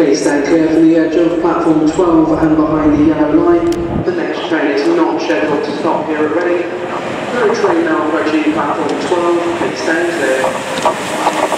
Please stand clear from the edge of platform 12 and behind the yellow line. The next train is not scheduled to stop here at Reading. No train now approaching platform 12. Please stand clear.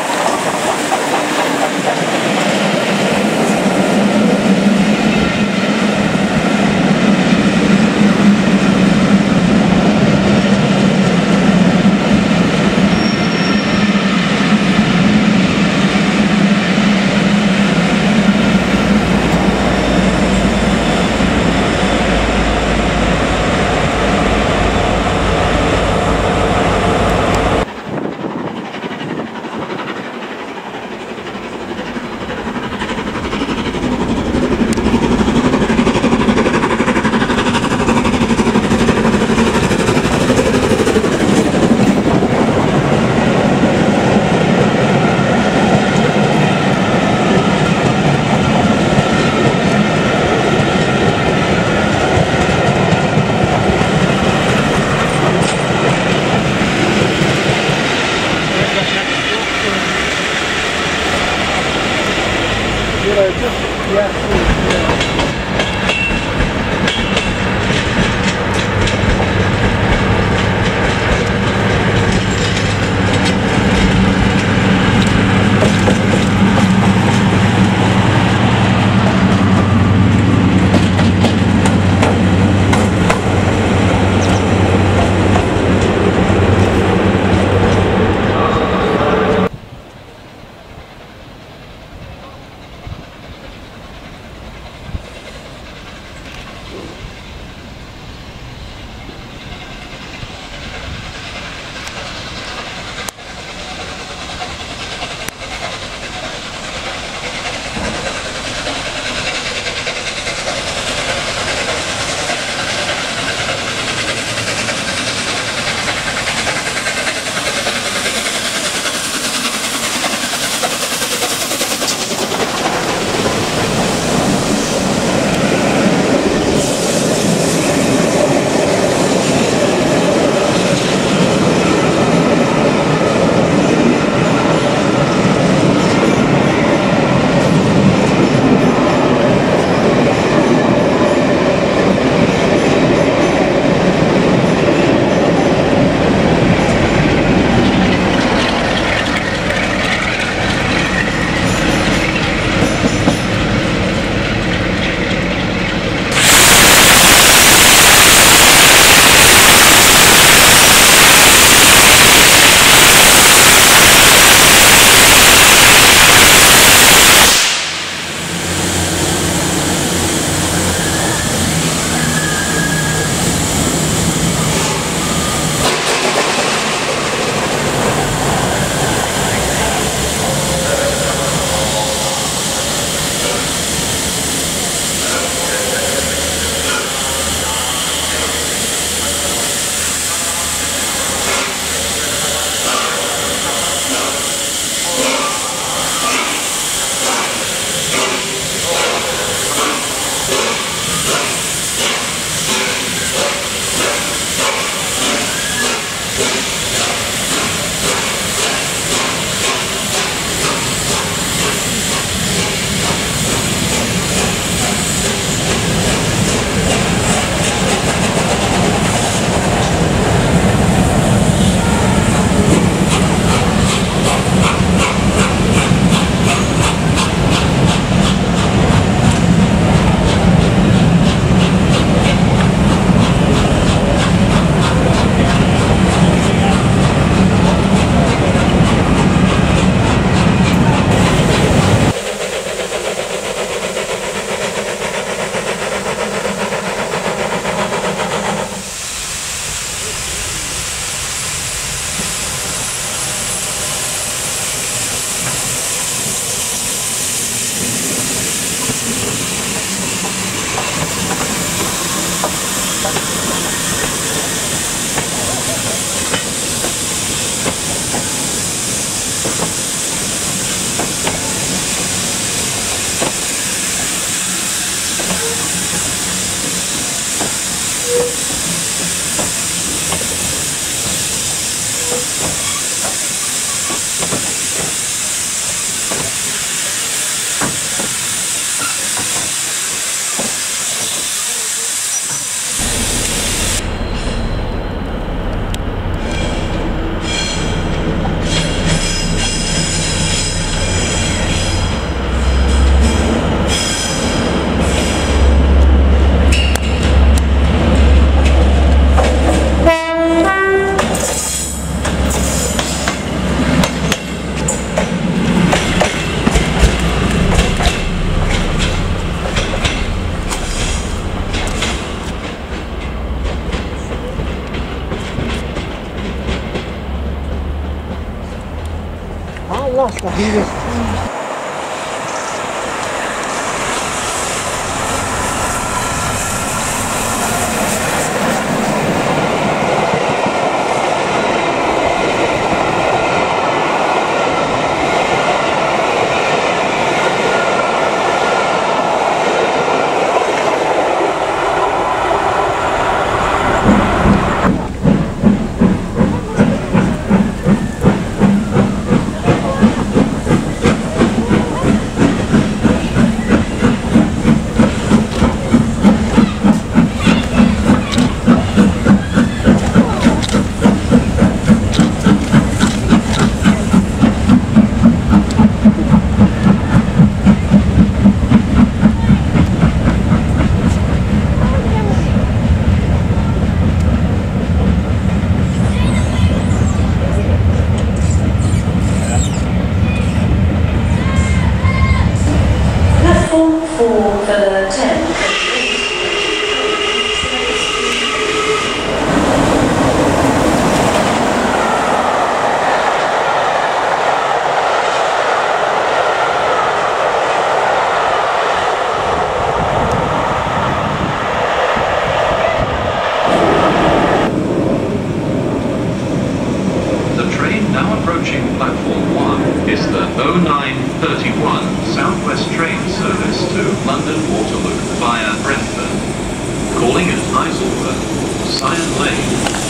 lost one.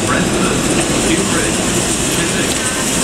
Brentford, Newbridge, Chiswick.